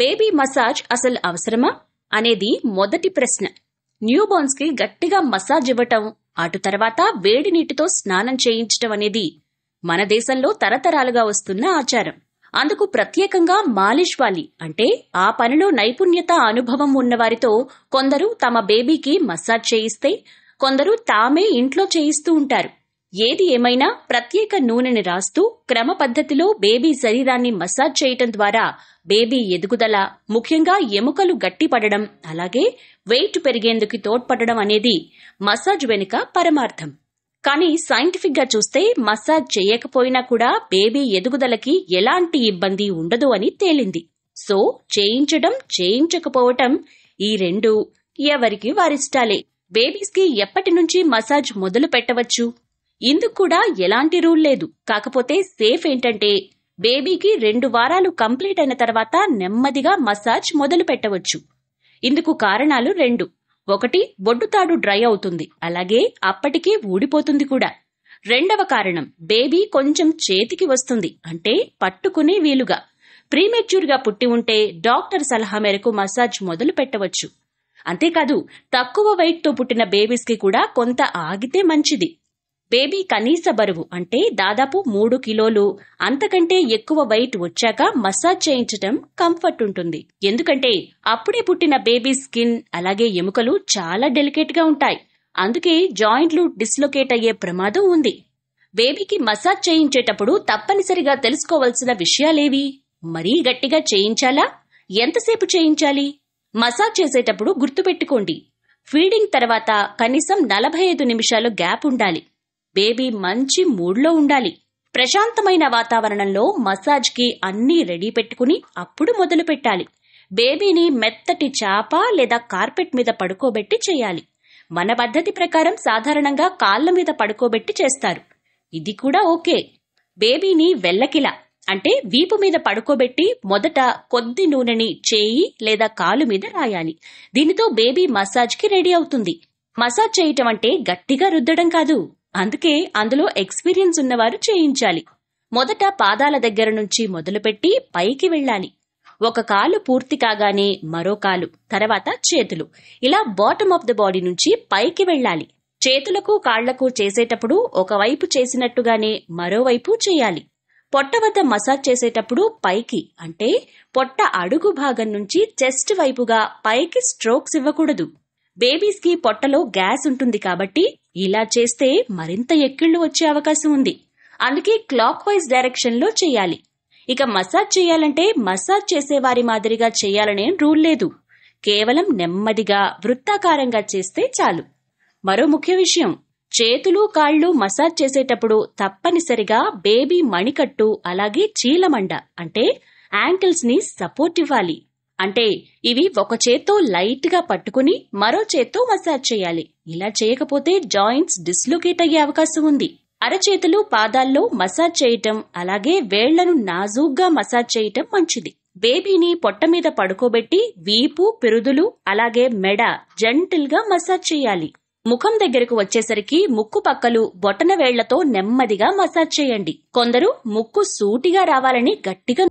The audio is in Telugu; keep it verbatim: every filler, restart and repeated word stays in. బేబీ మసాజ్ అసలు అవసరమా అనేది మొదటి ప్రశ్న. న్యూబోర్న్స్ కి గట్టిగా మసాజ్ ఇవ్వటం, అటు తర్వాత వేడి నీటితో స్నానం చేయించటం అనేది మన దేశంలో తరతరాలుగా వస్తున్న ఆచారం. అందుకు ప్రత్యేకంగా మాలిష్ వాలి అంటే ఆ పనిలో నైపుణ్యత, అనుభవం ఉన్నవారితో కొందరు తమ బేబీకి మసాజ్ చేయిస్తే, కొందరు తామే ఇంట్లో చేయిస్తూ ఉంటారు. ఏది ఏమైనా ప్రత్యేక నూనెని రాస్తూ క్రమ పద్ధతిలో బేబీ శరీరాన్ని మసాజ్ చేయటం ద్వారా బేబీ ఎదుగుదల, ముఖ్యంగా ఎముకలు గట్టిపడడం, అలాగే వెయిట్ పెరిగేందుకు తోడ్పడడం అనేది మసాజ్ వెనుక పరమార్థం. కానీ సైంటిఫిక్ గా చూస్తే మసాజ్ చేయకపోయినా కూడా బేబీ ఎదుగుదలకి ఎలాంటి ఇబ్బంది ఉండదు అని తేలింది. సో చేయించడం, చేయించకపోవటం ఈ రెండు ఎవరికి వారిష్టాలే. బేబీస్ కి ఎప్పటి నుంచి మసాజ్ మొదలు పెట్టవచ్చు, ఇందుకు కూడా ఎలాంటి రూల్ లేదు. కాకపోతే సేఫ్ ఏంటంటే బేబీకి రెండు వారాలు కంప్లీట్ అయిన తర్వాత నెమ్మదిగా మసాజ్ మొదలు పెట్టవచ్చు. ఇందుకు కారణాలు రెండు. ఒకటి, బొడ్డుతాడు డ్రై అవుతుంది, అలాగే అప్పటికే ఊడిపోతుంది కూడా. రెండవ కారణం, బేబీ కొంచెం చేతికి వస్తుంది, అంటే పట్టుకునే వీలుగా. ప్రీమెచ్యూర్ గా పుట్టి ఉంటే డాక్టర్ సలహా మేరకు మసాజ్ మొదలు పెట్టవచ్చు. అంతేకాదు తక్కువ వెయిట్ తో పుట్టిన బేబీస్ కి కూడా కొంత ఆగితే మంచిది. బేబీ కనీస బరువు అంటే దాదాపు మూడు కిలోలు, అంతకంటే ఎక్కువ వెయిట్ వచ్చాక మసాజ్ చేయించడం కంఫర్ట్ ఉంటుంది. ఎందుకంటే అప్పుడే పుట్టిన బేబీ స్కిన్ అలాగే ఎముకలు చాలా డెలికేట్ గా ఉంటాయి. అందుకే జాయింట్లు డిస్లోకేట్ అయ్యే ప్రమాదం ఉంది. బేబీకి మసాజ్ చేయించేటప్పుడు తప్పనిసరిగా తెలుసుకోవాల్సిన విషయాలేవి? మరీ గట్టిగా చేయించాలా? ఎంతసేపు చేయించాలి? మసాజ్ చేసేటప్పుడు గుర్తుపెట్టుకోండి, ఫీడింగ్ తర్వాత కనీసం నలభై ఐదు నిమిషాలు గ్యాప్ ఉండాలి. బేబీ మంచి మూడ్లో ఉండాలి. ప్రశాంతమైన వాతావరణంలో మసాజ్ కి అన్నీ రెడీ పెట్టుకుని అప్పుడు మొదలు పెట్టాలి. బేబీని మెత్తటి చాప లేదా కార్పెట్ మీద పడుకోబెట్టి చేయాలి. మన పద్ధతి ప్రకారం సాధారణంగా కాళ్ల మీద పడుకోబెట్టి చేస్తారు, ఇది కూడా ఓకే. బేబీని వెల్లకిలా అంటే వీపు మీద పడుకోబెట్టి మొదట కొద్ది నూనెని చేయి లేదా కాలు మీద రాయాలి. దీనితో బేబీ మసాజ్ కి రెడీ అవుతుంది. మసాజ్ చేయటం అంటే గట్టిగా రుద్దడం కాదు, అందుకే అందులో ఎక్స్పీరియన్స్ ఉన్నవారు చేయించాలి. మొదట పాదాల దగ్గర నుంచి మొదలుపెట్టి పైకి వెళ్ళాలి. ఒక కాలు పూర్తి కాగానే మరో కాలు, తర్వాత చేతులు, ఇలా బాటమ్ ఆఫ్ ద బాడీ నుంచి పైకి వెళ్ళాలి. చేతులకు కాళ్లకు చేసేటప్పుడు ఒకవైపు చేసినట్టుగానే మరోవైపు చేయాలి. పొట్ట వద్ద మసాజ్ చేసేటప్పుడు పైకి అంటే పొట్ట అడుగు భాగం నుంచి చెస్ట్ వైపుగా పైకి స్ట్రోక్స్ ఇవ్వకూడదు. బేబీస్ కి పొట్టలో గ్యాస్ ఉంటుంది కాబట్టి ఇలా చేస్తే మరింత ఎక్కిళ్లు వచ్చే అవకాశం ఉంది. అందుకే క్లాక్ వైజ్ డైరెక్షన్ లో చేయాలి. ఇక మసాజ్ చేయాలంటే మసాజ్ చేసేవారి మాదిరిగా చేయాలనే రూల్ లేదు, కేవలం నెమ్మదిగా వృత్తాకారంగా చేస్తే చాలు. మరో ముఖ్య విషయం, చేతులు కాళ్లు మసాజ్ చేసేటప్పుడు తప్పనిసరిగా బేబీ మణికట్టు అలాగే చీలమండ అంటే యాంకిల్స్ ని సపోర్ట్ ఇవ్వాలి. అంటే ఇవి ఒక చేత్తో లైట్ గా పట్టుకుని మరో చేత్తో మసాజ్ చేయాలి. ఇలా చేయకపోతే జాయింట్స్ డిస్లోకేట్ అయ్యే అవకాశం ఉంది. అరచేతులు పాదాల్లో మసాజ్ చేయటం అలాగే వేళ్లను నాజూగ్గా మసాజ్ చేయటం మంచిది. బేబీని పొట్ట మీద పడుకోబెట్టి వీపు, పిరుదులు అలాగే మెడ జెంటిల్ గా మసాజ్ చేయాలి. ముఖం దగ్గరకు వచ్చేసరికి ముక్కు పక్కలు బొటన వేళ్లతో నెమ్మదిగా మసాజ్ చేయండి. కొందరు ముక్కు సూటిగా రావాలని గట్టిగా